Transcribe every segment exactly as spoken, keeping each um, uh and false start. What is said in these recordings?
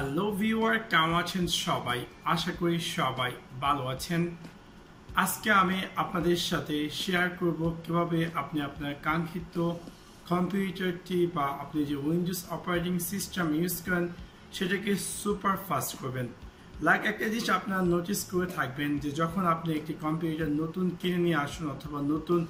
Hello viewer কেমন আছেন সবাই আশা করি সবাই ভালো আছেন আজকে আমি আপনাদের সাথে শেয়ার করব কিভাবে আপনি আপনার কাঙ্ক্ষিত কম্পিউটারটি বা আপনি যে উইন্ডোজ অপারেটিং সিস্টেম ইউজ করেন সেটাকে সুপার ফাস্ট করবেন লাইক একটা জিনিস আপনারা নোটিস করে থাকবেন যে যখন আপনি একটি কম্পিউটার নতুন কিনে নিয়ে আসুন অথবা নতুন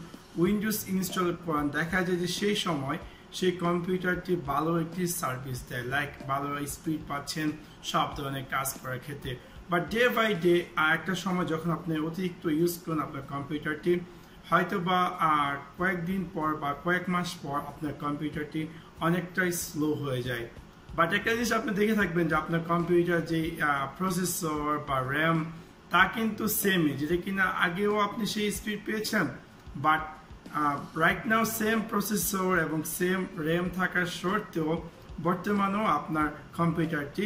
উইন্ডোজ ইনস্টল করেন দেখা যায় যে সেই সময় সেই কম্পিউটারটি ভালো একটি সার্ভিস দেয় লাইক ভালো স্পিড পাচ্ছেন সব ধরনের কাজ করার ক্ষেত্রে বাট ডে বাই ডে একটা সময় যখন আপনি অতিরিক্ত ইউজ করেন আপনার কম্পিউটারটি হয়তো বা আর কয়েকদিন পর বা কয়েক মাস পর আপনার কম্পিউটারটি অনেকটাই স্লো হয়ে যায় বাট একটা জিনিস আপনি দেখে থাকবেন যে আপনার কম্পিউটার যে প্রসেসর বা র্যাম তা কিন্তু সেমই যেটা কিনা আগেও আপনি সেই স্পিড পেয়েছেন but right now same processor এবং সেম র্যাম থাকার সত্ত্বেও বর্তমানেও আপনার কম্পিউটারটি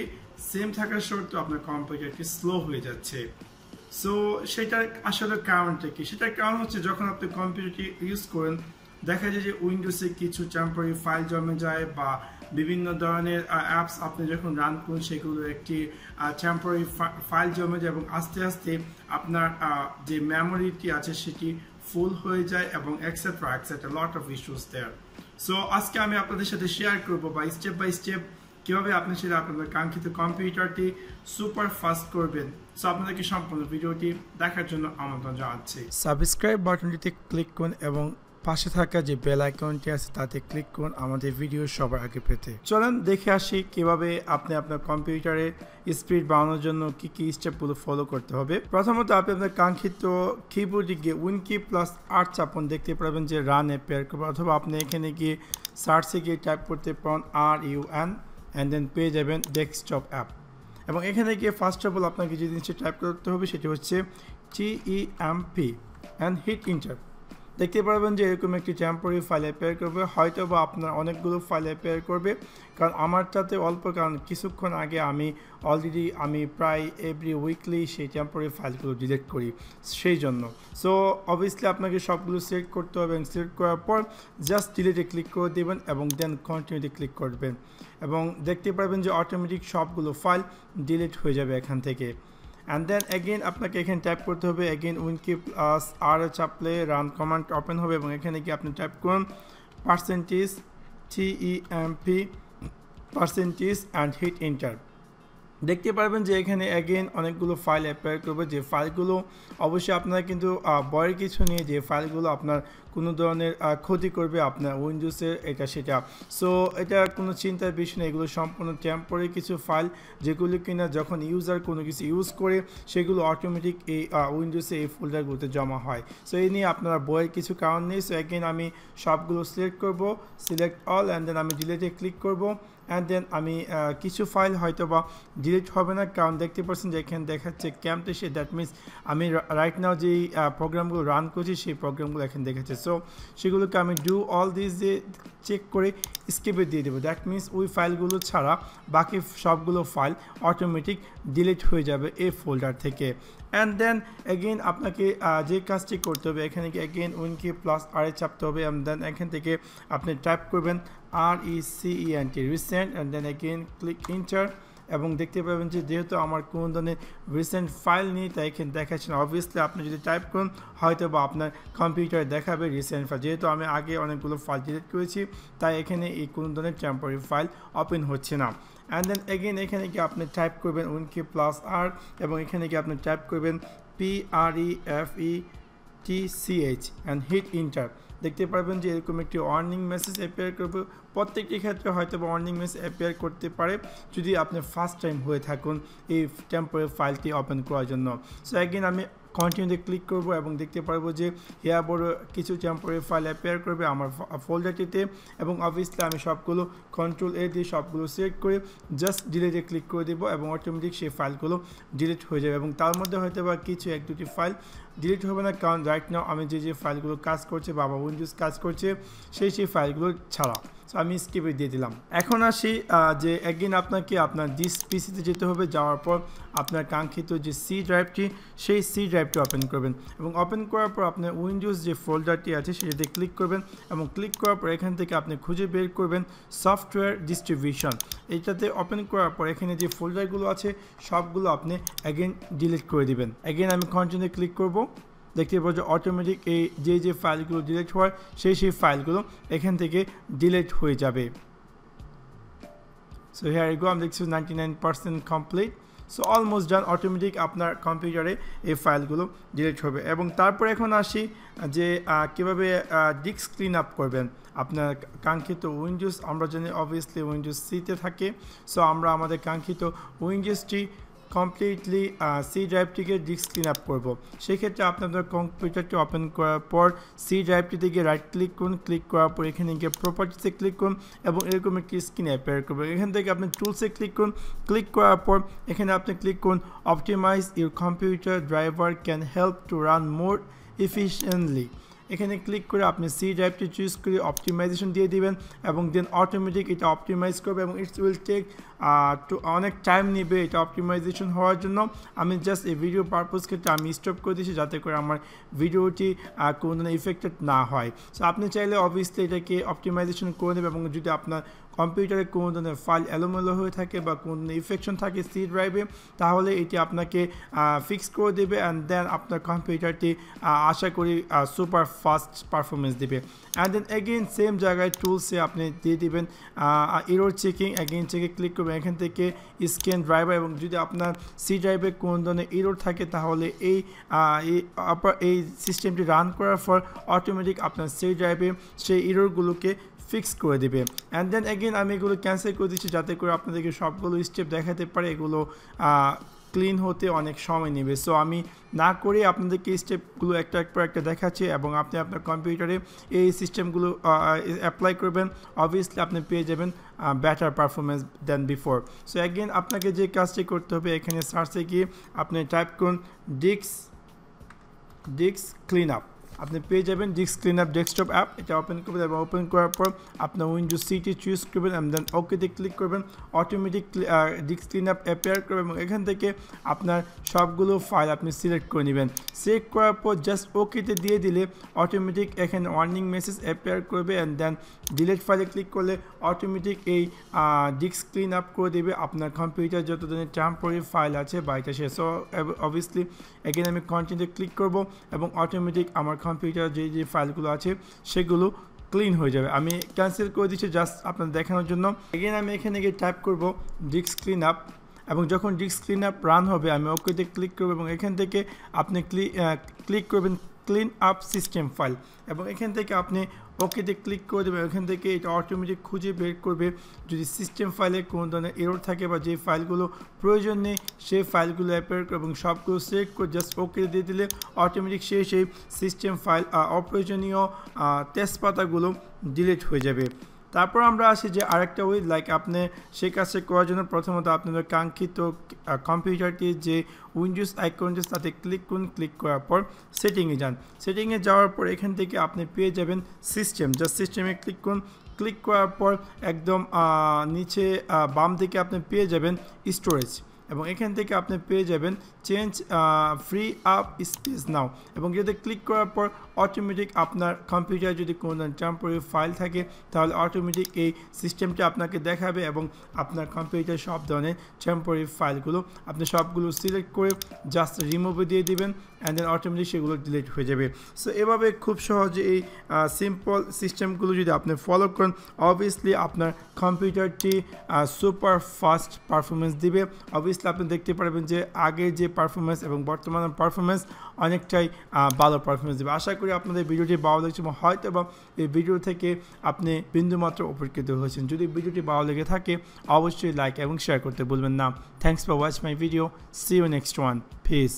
সেম থাকার সত্ত্বেও আপনার কম্পিউটারটি স্লো হয়ে যাচ্ছে সো সেটার আসলে কারণটা কি সেটার কারণ হচ্ছে যখন আপনি কম্পিউটারটি ইউজ করেন দেখা যায় যে উইন্ডোজে কিছু টেম্পোরারি ফাইল জমে যায় বা বিভিন্ন ধরনের অ্যাপস আপনি যখন রান করেন সেগুলো একটি টেম্পোরারি ফাইল জমে যায় এবং আস্তে আস্তে আপনার যে মেমোরিটি আছে সেটি ফুল হয়ে যায় এবং etcetera etcetera lot of issues there so আজকে আমি আপনাদের সাথে শেয়ার করবো বা স্টেপ বাই স্টেপ কীভাবে আপনি সেটা আপনাদের কাঙ্ক্ষিত কম্পিউটারটি সুপার ফাস্ট করবেন সো আপনাদেরকে সম্পূর্ণ ভিডিওটি দেখার জন্য আমন্ত্রণ জানাচ্ছি সাবস্ক্রাইব বাটনটিতে ক্লিক করুন এবং পাশে থাকা যে বেল আইকনটি আছে তাতে ক্লিক করুন আমাদের ভিডিও সবার আগে পেতে চলেন দেখে আসি কিভাবে আপনি আপনার কম্পিউটারে স্পিড বাড়ানোর জন্য কি কি স্টেপগুলো ফলো করতে হবে প্রথমত আপনি আপনার কাঙ্ক্ষিত কিবোর্ডে গিয়ে উইন কি প্লাস আট চাপুন দেখতে পাবেন যে রান পেয়ার করবেন অথবা আপনি এখানে গিয়ে সার্চে গিয়ে টাইপ করতে পারেন R U N and then পেয়ে যাবেন ডেস্কটপ অ্যাপ এবং এখানে গিয়ে ফার্স্ট অফ অল আপনাকে যে জিনিসটি টাইপ করতে হবে সেটি হচ্ছে T E M P and hit enter দেখতে পারবেন যে এরকম একটি টেম্পোরারি ফাইল অ্যাপেয়ার করবে হয়তো বা আপনার অনেকগুলো ফাইল অ্যাপেয়ার করবে কারণ আমারটাতে অল্প কারণ কিছুক্ষণ আগে আমি অলরেডি আমি প্রায় এভরি উইকলি সেই টেম্পোরারি ফাইলগুলো ডিলিট করি সেই জন্য সো অবভিয়াসলি আপনাকে সবগুলো সিলেক্ট করতে হবে এবং সিলেক্ট করার পর জাস্ট ডিলিটে ক্লিক করে দেবেন এবং দেন কন্টিনিউতে ক্লিক করবেন এবং দেখতে পারবেন যে অটোমেটিক সবগুলো ফাইল ডিলিট হয়ে যাবে এখান থেকে and then again আপনাকে এখানে ট্যাপ করতে হবে again উইন কি প্লাস আর চাপলে রান কমান্ড ওপেন হবে এবং এখানে গিয়ে আপনি ট্যাপ করুন percentage T E M P percentage and hit enter দেখতে পারবেন যে এখানে again অনেকগুলো ফাইল অ্যাপেয়ার করবে যে ফাইলগুলো অবশ্যই আপনারা কিন্তু বয়ের কিছু নিয়ে যে ফাইলগুলো আপনার কোনো ধরনের ক্ষতি করবে আপনার উইন্ডোজের এটা সেটা সো এটা কোনো চিন্তার বিষয় না এগুলো সম্পূর্ণ টেম্পোরারি কিছু ফাইল যেগুলো কিনা যখন ইউজার কোনো কিছু ইউজ করে সেগুলো অটোমেটিক এই উইন্ডোজে এই ফোল্ডারগুলোতে জমা হয় সো এই নিয়ে আপনারা বয়ের কিছু কারণ নেই সো again আমি সবগুলো সিলেক্ট করব সিলেক্ট অল অ্যান্ড দেন আমি ডিলিটে ক্লিক করব অ্যান্ড দেন আমি কিছু ফাইল হয়তো বা ডিলিট হবে না কারণ দেখতে পাচ্ছেন যে এখানে দেখাচ্ছে ক্যাম্পটে সে দ্যাট মিনস আমি রাইট নাও যেই প্রোগ্রামগুলো রান করছি সেই প্রোগ্রামগুলো এখানে দেখাচ্ছে সো সেগুলোকে আমি ডু অল দিস দিয়ে চেক করে স্কিপে দিয়ে দেবো দ্যাট মিনস ওই ফাইলগুলো ছাড়া বাকি সবগুলো ফাইল অটোমেটিক ডিলিট হয়ে যাবে এই ফোল্ডার থেকে অ্যান্ড দেন অ্যাগেন আপনাকে যে কাজটি করতে হবে এখানে কি again win key plus R এ চাপতে হবে অ্যান্ড দেন এখান থেকে আপনি টাইপ করবেন R E C E N T recent and then again click enter এবং দেখতে পাবেন যে যেহেতু আমার কোনো ধরনের রিসেন্ট ফাইল নেই তাই এখানে দেখাচ্ছে না অবভিয়াসলি আপনি যদি টাইপ করুন হয়তো বা আপনার কম্পিউটারে দেখাবে রিসেন্ট ফাইল যেহেতু আমি আগে অনেকগুলো ফাইল ডিলিট করেছি তাই এখানে এই কোনো ধরনের টেম্পোরারি ফাইল ওপেন হচ্ছে না অ্যান্ড দেন এগেন এখানে কি আপনি টাইপ করবেন উইন কি প্লাস আর এবং এখানে কি আপনি টাইপ করবেন P R E F E T C H and hit enter দেখতে পারবেন যে এরকম একটি ওয়ার্নিং মেসেজ অ্যাপিয়ার করবে প্রত্যেকটি ক্ষেত্রে হয়তো বা ওয়ার্নিং মেসেজ অ্যাপিয়ার করতে পারে যদি আপনি ফার্স্ট টাইম হয়ে থাকুন এই টেম্পোরারি ফাইলটি ওপেন করার জন্য সো অ্যাগেন আমি কন্টিনিউতে ক্লিক করব এবং দেখতে পারবো যে হিয়া বড় কিছু টেম্পোরারি ফাইল অ্যাপিয়ার করবে আমার ফোল্ডারটিতে এবং অবভিয়াসলি আমি সবগুলো কন্ট্রোল এ দিয়ে সবগুলো সিলেক্ট করে জাস্ট ডিলিটে ক্লিক করে দেবো এবং অটোমেটিক সেই ফাইলগুলো ডিলিট হয়ে যাবে এবং তার মধ্যে হয়তো বা কিছু এক দুটি ফাইল ডিলিট হবে না কারণ রাইট নাও আমি যে যে ফাইলগুলো কাজ করছে বা আমার উইন্ডোজ কাজ করছে সেই সেই ফাইলগুলো ছাড়া সো আমি স্কিপ দিয়ে দিলাম। এখন আসি যে এগেইন আপনাকে আপনার দিস পিসিতে যেতে হবে, যাওয়ার পর আপনার কাঙ্ক্ষিত যে সি ড্রাইভটি সেই সি ড্রাইভটি ওপেন করবেন এবং ওপেন করার পর আপনার উইন্ডোজ যে ফোল্ডারটি আছে সেটাতে ক্লিক করবেন এবং ক্লিক করার পর এখান থেকে আপনি খুঁজে বের করবেন সফটওয়্যার ডিস্ট্রিবিউশন। এইটাতে ওপেন করার পর এখানে যে ফোল্ডারগুলো আছে সবগুলো আপনি এগেইন ডিলিট করে দিবেন। এগেইন আমি কন্টিনিউ ক্লিক করব, দেখতে পাবো যে অটোমেটিক এই যে যে ফাইলগুলো ডিলিট হয় সেই সেই ফাইলগুলো এখান থেকে ডিলিট হয়ে যাবে। সো হিয়ার ইউ গো, আমি দেখছি ninety nine percent complete. So almost done, automatic আপনার কম্পিউটারে এই ফাইলগুলো ডিলিট হবে। এবং তারপরে এখন আসি যে কীভাবে ডিস্ক ক্লিন আপ করবেন আপনার কাঙ্ক্ষিত উইন্ডোজ। আমরা জানি অবভিয়াসলি উইন্ডোজ সিতে থাকে, সো আমরা আমাদের কাঙ্ক্ষিত উইন্ডোজটি কমপ্লিটলি সি ড্রাইভটিকে ডিস্ক ক্লিন আপ করবো। সেক্ষেত্রে আপনি আপনার কম্পিউটারটি ওপেন করার পর সি ড্রাইভটিতে গিয়ে রাইট ক্লিক করুন, ক্লিক করার পর এখানে গিয়ে প্রপার্টিতে ক্লিক করুন এবং এরকম একটি স্ক্রিন অ্যাপিয়ার করবেন। এখান থেকে আপনি টুলসে ক্লিক করুন, ক্লিক করার পর এখানে আপনি ক্লিক করুন optimise your computer driver can help to run more efficiently. এখানে ক্লিক করে আপনি সি ড্রাইভটি চুজ করে অপটিমাইজেশন দিয়ে দিবেন এবং দেন অটোমেটিক এটা অপটিমাইজ করবে এবং ইটস উইল টেক টু অনেক টাইম নেবে এটা অপটিমাইজেশন হওয়ার জন্য। আমি জাস্ট এই ভিডিও পারপোজ ক্ষেত্রে আমি স্টপ করে দিয়েছি যাতে করে আমার ভিডিওটি কোনো ধরনের এফেক্টেড না হয়। সো আপনি চাইলে অবভিয়াসলি এটাকে অপটিমাইজেশন করে নেবেন এবং যদি আপনার কম্পিউটারে কোনো ধরনের ফাইল এলোমেলো হয়ে থাকে বা কোনো ধরনের ইনফেকশন থাকে সি ড্রাইভে, তাহলে এটি আপনাকে ফিক্স করে দেবে অ্যান্ড দেন আপনার কম্পিউটারটি আশা করি সুপার ফাস্ট পারফরমেন্স দেবে। অ্যান্ড দেন এগেইন সেম জায়গায় টুলসে আপনি দিয়ে দেবেন এরর চেকিং, এগেইন চেকে ক্লিক করবেন, এখান থেকে স্ক্যান ড্রাইভার এবং যদি আপনার সি ড্রাইভে কোনো ধরনের এরর থাকে তাহলে এই এই সিস্টেমটি রান করার পর অটোমেটিক আপনার সি ড্রাইভে সেই এররগুলোকে ফিক্স করে দেবে। অ্যান্ড দেন এগেইন আমি এগুলো ক্যান্সেল করে দিচ্ছি যাতে করে আপনাদেরকে সবগুলো স্টেপ দেখাতে পারে, এগুলো ক্লিন হতে অনেক সময় নেবে। সো আমি না করে আপনাদেরকে স্টেপগুলো একটা একটা একটা দেখাচ্ছি এবং আপনি আপনার কম্পিউটারে এই সিস্টেমগুলো অ্যাপ্লাই করবেন, অবভিয়াসলি আপনি পেয়ে যাবেন better performance than before. So again আপনাকে যে কাজটি করতে হবে, এখানে সার্চে গিয়ে আপনি টাইপ করুন ডিস্ক ডিস্ক ক্লিন আপ, আপনি পেয়ে যাবেন disk clean up desktop app. এটা ওপেন করবেন এবং ওপেন করার পর আপনার উইন্ডোজ সিটি চুজ করবেন অ্যান্ড দেন ওকেতে ক্লিক করবেন, automatic disk clean up appear করবেন এবং এখান থেকে আপনার সবগুলো ফাইল আপনি সিলেক্ট করে নেবেন। সিলেক্ট করার পর জাস্ট ওকেতে দিয়ে দিলে অটোমেটিক এখানে ওয়ার্নিং মেসেজ অ্যাপেয়ার করবে অ্যান্ড দেন ডিলিট ফাইলে ক্লিক করলে অটোমেটিক এই ডিস্ক ক্লিন আপ করে দেবে আপনার কম্পিউটার যত ধরনের টেম্পোরারি ফাইল আছে বাইটা সে। সো অবভিয়াসলি এখানে আমি কন্টিনিউতে ক্লিক করব এবং অটোমেটিক আমার কম্পিউটার যে যে ফাইলগুলো আছে সেগুলো ক্লিন হয়ে যাবে। আমি ক্যান্সেল করে দিচ্ছি জাস্ট আপনার দেখানোর জন্য। এগেইন আমি এখানে গিয়ে টাইপ করব ডিস্ক ক্লিন আপ এবং যখন ডিস্ক ক্লিন আপ রান হবে আমি ওকেতে ক্লিক করব এবং এখান থেকে আপনি ক্লিক করবেন ক্লিন আপ সিস্টেম ফাইল এবং এখান থেকে আপনি ওকেতে ক্লিক করে দেবেন। এখান থেকে এটা অটোমেটিক খুঁজে বের করবে যদি সিস্টেম ফাইলে কোনো ধরনের এরর থাকে বা যে ফাইলগুলো প্রয়োজন নেই সেই ফাইলগুলো অ্যাপেয়ার করে এবং সবগুলো সিলেক্ট করে জাস্ট ওকে দিয়ে দিলে অটোমেটিক সেই সেই সিস্টেম ফাইল অপ্রয়োজনীয় তেজপাতাগুলো ডিলিট হয়ে যাবে। তারপর আমরা আসি যে আরেকটা ওয়ে, লাইক আপনি সেই কাজটা করার জন্য প্রথমত আপনাদের কাঙ্ক্ষিত কম্পিউটারটি যে উইন্ডোজ আইকনটি তাতে ক্লিক করুন, ক্লিক করার পর সেটিংয়ে যান। সেটিংয়ে যাওয়ার পর এখান থেকে আপনি পেয়ে যাবেন সিস্টেম, জাস্ট সিস্টেমে ক্লিক করুন, ক্লিক করার পর একদম নিচে বাম দিকে আপনি পেয়ে যাবেন স্টোরেজ এবং এখান থেকে আপনি পেয়ে যাবেন change free up space now এবং যদি ক্লিক করার পর অটোমেটিক আপনার কম্পিউটার যদি কোনো ধরনের টেম্পোরারি ফাইল থাকে তাহলে অটোমেটিক এই সিস্টেমটা আপনাকে দেখাবে এবং আপনার কম্পিউটার সব ধরনের টেম্পোরারি ফাইলগুলো আপনি সবগুলো সিলেক্ট করে জাস্ট রিমুভে দিয়ে দিবেন অ্যান্ড দেন অটোমেটিক সেগুলো ডিলিট হয়ে যাবে। সো এভাবে খুব সহজে এই সিম্পল সিস্টেমগুলো যদি আপনি ফলো করেন অবভিয়াসলি আপনার কম্পিউটারটি সুপার ফাস্ট পারফরমেন্স দিবে। অবভিয়াসলি আপনি দেখতে পারবেন যে আগের যে পারফরমেন্স এবং বর্তমান পারফরমেন্স অনেকটাই ভালো পারফরমেন্স দেবে। আশা করি আপনাদের ভিডিওটি ভালো লেগেছে এবং হয়তো বা এই ভিডিও থেকে আপনি বিন্দুমাত্র উপকৃত হয়েছেন। যদি ভিডিওটি ভালো লেগে থাকে অবশ্যই লাইক এবং শেয়ার করতে ভুলবেন না। Thanks for watch my video, see you next one, piece.